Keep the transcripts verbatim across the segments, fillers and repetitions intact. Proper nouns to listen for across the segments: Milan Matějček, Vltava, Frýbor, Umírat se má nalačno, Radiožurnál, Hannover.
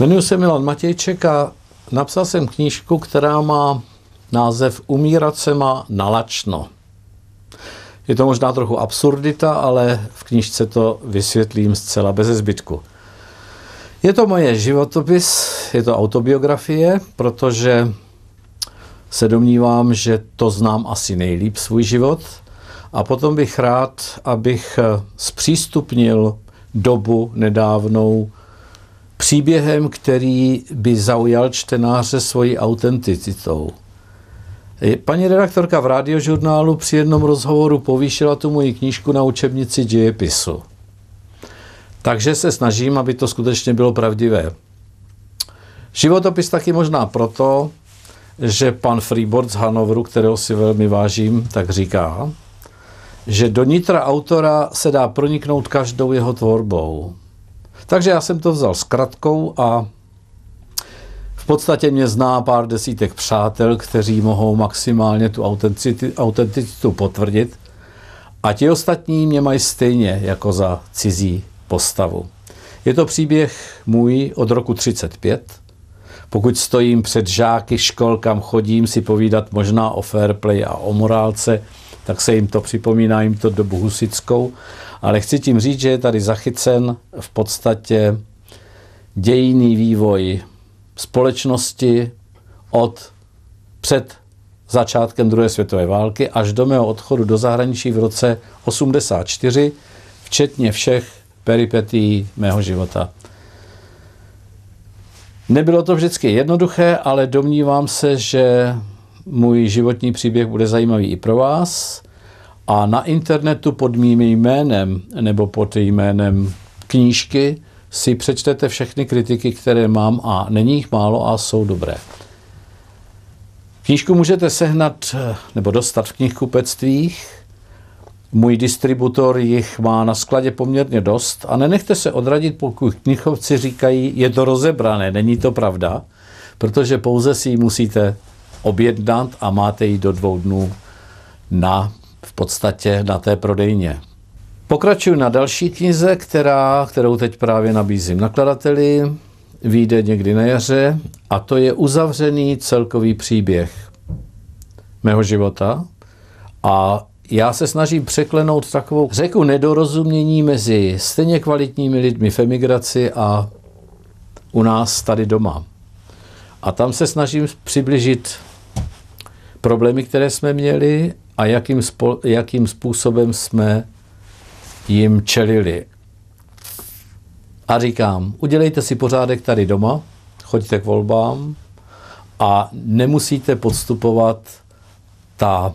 Jmenuji se Milan Matějček a napsal jsem knížku, která má název Umírat se má nalačno. Je to možná trochu absurdita, ale v knížce to vysvětlím zcela beze zbytku. Je to moje životopis, je to autobiografie, protože se domnívám, že to znám asi nejlíp svůj život. A potom bych rád, abych zpřístupnil dobu nedávnou příběhem, který by zaujal čtenáře svojí autenticitou. Paní redaktorka v Radiožurnálu při jednom rozhovoru povýšila tu moji knížku na učebnici dějepisu. Takže se snažím, aby to skutečně bylo pravdivé. Životopis taky možná proto, že pan Frýbor z Hannoveru, kterého si velmi vážím, tak říká, že do nitra autora se dá proniknout každou jeho tvorbou. Takže já jsem to vzal s kratkou a v podstatě mě zná pár desítek přátel, kteří mohou maximálně tu autenticitu potvrdit, a ti ostatní mě mají stejně jako za cizí postavu. Je to příběh můj od roku třicet pět. Pokud stojím před žáky škol, kam chodím si povídat možná o fair play a o morálce, tak se jim to připomíná, jim to dobu husitskou, ale chci tím říct, že je tady zachycen v podstatě dějinný vývoj společnosti od před začátkem druhé světové války až do mého odchodu do zahraničí v roce osmdesát čtyři, včetně všech peripetií mého života. Nebylo to vždycky jednoduché, ale domnívám se, že můj životní příběh bude zajímavý i pro vás. A na internetu pod mým jménem nebo pod jménem knížky si přečtete všechny kritiky, které mám, a není jich málo a jsou dobré. Knížku můžete sehnat nebo dostat v knihkupectvích. Můj distributor jich má na skladě poměrně dost a nenechte se odradit, pokud knihovci říkají, je to rozebrané, není to pravda, protože pouze si ji musíte objednat a máte ji do dvou dnů na, v podstatě na té prodejně. Pokračuji na další knize, která, kterou teď právě nabízím nakladateli, vyjde někdy na jaře, a to je uzavřený celkový příběh mého života. A já se snažím překlenout takovou řeku nedorozumění mezi stejně kvalitními lidmi v emigraci a u nás tady doma. A tam se snažím přiblížit problémy, které jsme měli a jakým, jakým způsobem jsme jim čelili. A říkám, udělejte si pořádek tady doma, choďte k volbám a nemusíte podstupovat ta,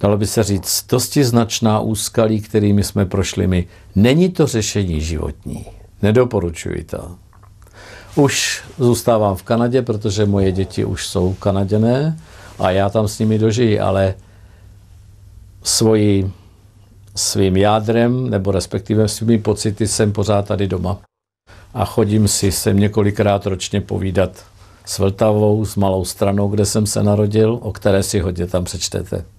dalo by se říct, dosti značná úskalí, kterými jsme prošli my. Není to řešení životní. Nedoporučuji to. Už zůstávám v Kanadě, protože moje děti už jsou Kanaděné a já tam s nimi dožiji, ale svoji, svým jádrem, nebo respektive svými pocity jsem pořád tady doma. A chodím si sem několikrát ročně povídat s Vltavou, s malou stranou, kde jsem se narodil, o které si hodně tam přečtete.